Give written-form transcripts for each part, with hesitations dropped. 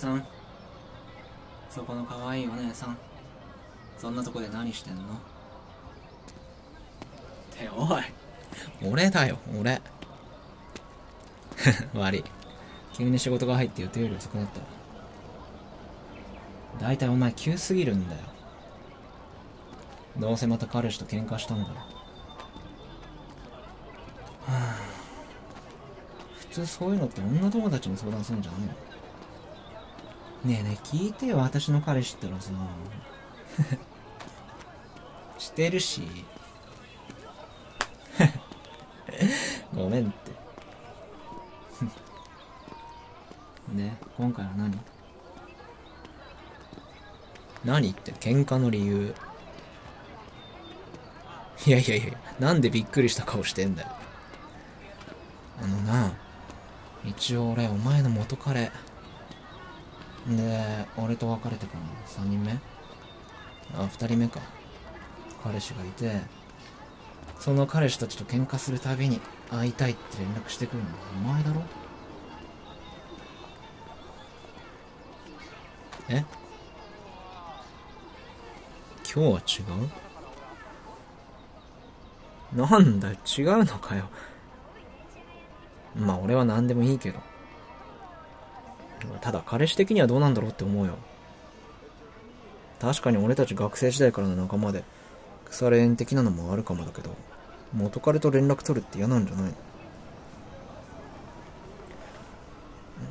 さん、そこの可愛いお姉さん、そんなとこで何してんのって、おい俺だよ俺悪い、急に仕事が入って予定より遅くなった。だいたいお前急すぎるんだよ。どうせまた彼氏と喧嘩したんだろ。普通そういうのって女友達に相談するんじゃないの？ねえねえ聞いてよ、私の彼氏ったらさしてるしごめんってで、今回は何って喧嘩の理由。いやいやいや、なんでびっくりした顔してんだよ。あのな、一応俺お前の元彼で、俺と別れてから3人目、あ、2人目か、彼氏がいて、その彼氏たちと喧嘩するたびに会いたいって連絡してくるのお前だろ。え、今日は違う？なんだよ、違うのかよ。まあ俺は何でもいいけど。ただ彼氏的にはどうなんだろうって思うよ。確かに俺たち学生時代からの仲間で、腐れ縁的なのもあるかもだけど、元彼と連絡取るって嫌なんじゃないの？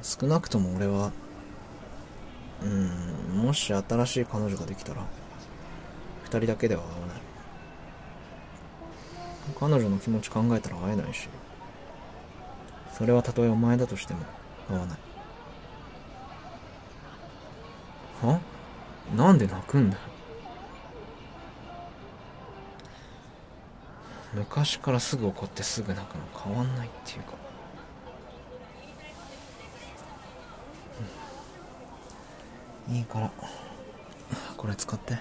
少なくとも俺は、もし新しい彼女ができたら、2人だけでは会わない。彼女の気持ち考えたら会えないし、それはたとえお前だとしても会わない。は？なんで泣くんだよ。昔からすぐ怒ってすぐ泣くの変わんないっていうか、いいからこれ使って。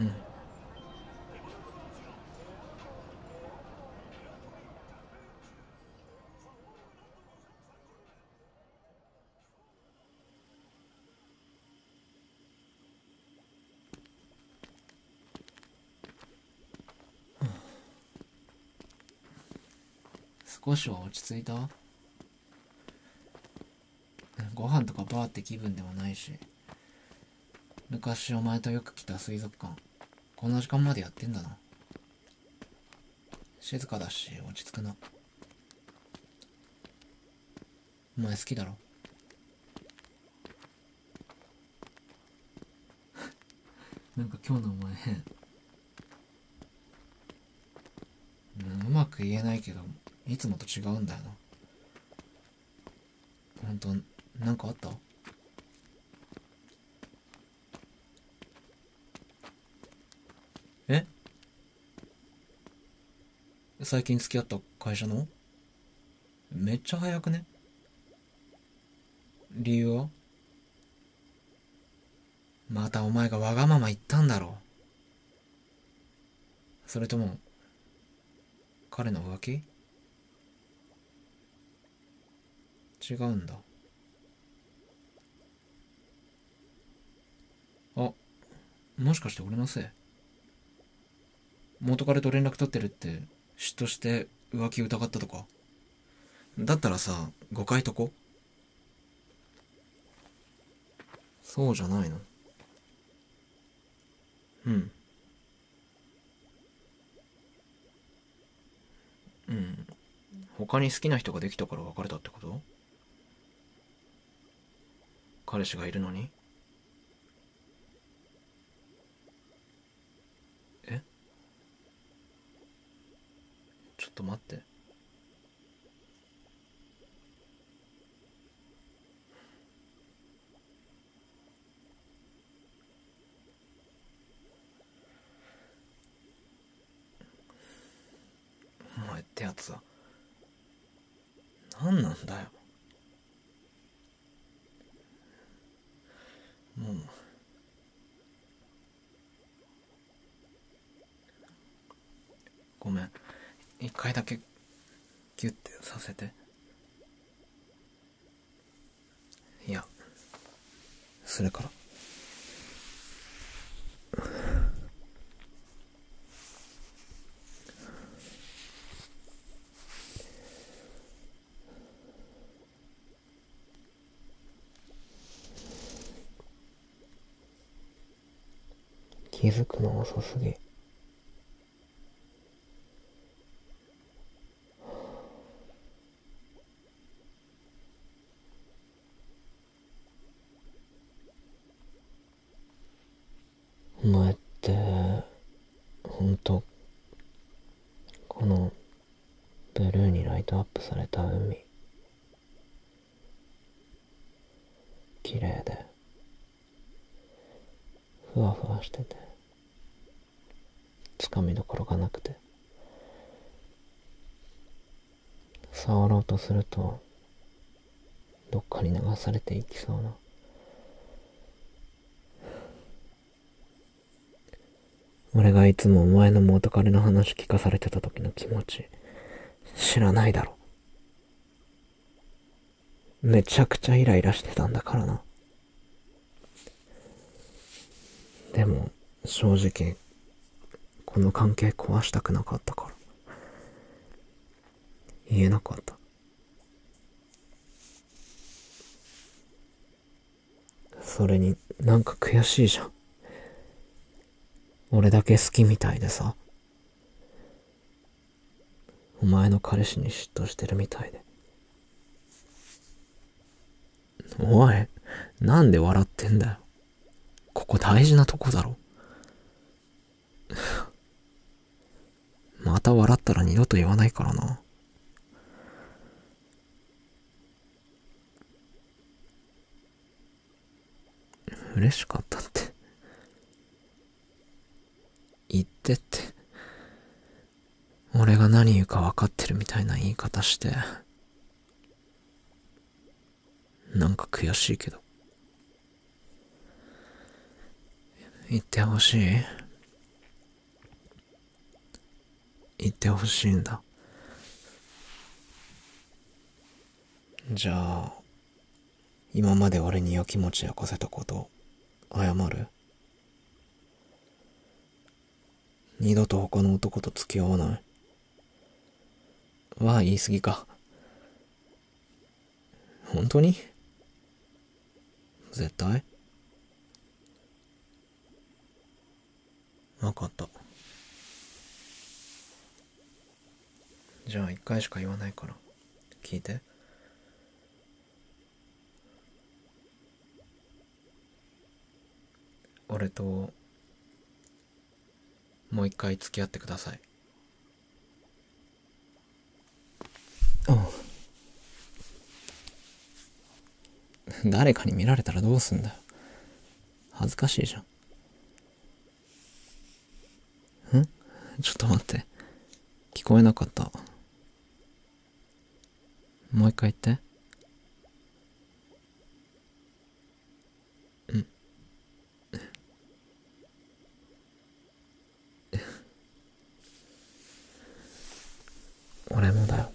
うん少しは落ち着いた？ご飯とかバーって気分でもないし、昔お前とよく来た水族館、こんな時間までやってんだな。静かだし落ち着くな。お前好きだろなんか今日のお前変、うまく言えないけどいつもと違うんだよな。ほんと、なんかあった？え？最近付き合った会社の？めっちゃ早くね？理由は？またお前がわがまま言ったんだろう。それとも、彼の浮気？違うんだ。あ、もしかして俺のせい？元彼と連絡取ってるって嫉妬して浮気疑ったとか？だったらさ、誤解とこ。そうじゃないの？うん。うん。他に好きな人ができたから別れたってこと？彼氏がいるのに？え？ちょっと待って。お前ってやつは何なんだよ。もうごめん、1回だけギュッてさせて。いや、それから気づくの遅すぎ。お前ってほんとこのブルーにライトアップされた海綺麗でふわふわしててつかみどころがなくて、触ろうとするとどっかに流されていきそうな、俺がいつもお前の元彼の話聞かされてた時の気持ち知らないだろ。めちゃくちゃイライラしてたんだからな。でも正直この関係壊したくなかったから言えなかった。それになんか悔しいじゃん。俺だけ好きみたいでさ、お前の彼氏に嫉妬してるみたいで。おい、なんで笑ってんだよ。ここ大事なとこだろ。また笑ったら二度と言わないからな。嬉しかったって言ってって、俺が何言うか分かってるみたいな言い方して、なんか悔しいけど言ってほしい、言ってほしいんだ。じゃあ今まで俺にやきもちやかせたこと謝る？二度と他の男と付き合わないは言い過ぎか。本当に？絶対？分かった。じゃあ一回しか言わないから聞いて。俺ともう一回付き合ってください。あ誰かに見られたらどうすんだよ。恥ずかしいじゃん。ちょっと待って、聞こえなかった。もう一回言って。俺もだよ。